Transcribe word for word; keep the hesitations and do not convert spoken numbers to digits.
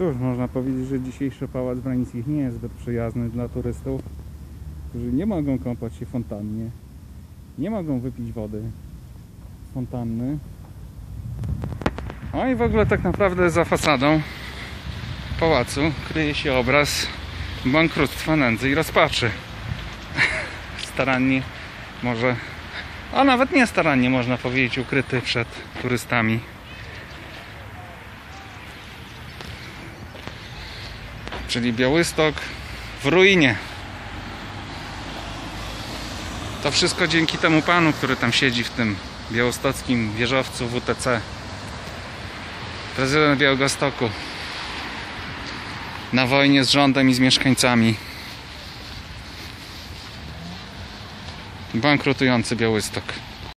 Cóż, można powiedzieć, że dzisiejszy Pałac Branickich nie jest zbyt przyjazny dla turystów, którzy nie mogą kąpać się w fontannie, nie mogą wypić wody z fontanny. O, i w ogóle tak naprawdę za fasadą pałacu kryje się obraz bankructwa, nędzy i rozpaczy. Starannie może, a nawet nie starannie można powiedzieć, ukryty przed turystami. Czyli Białystok w ruinie. To wszystko dzięki temu panu, który tam siedzi w tym białostockim wieżowcu W T C. Prezydent Białegostoku. Na wojnie z rządem i z mieszkańcami. Bankrutujący Białystok.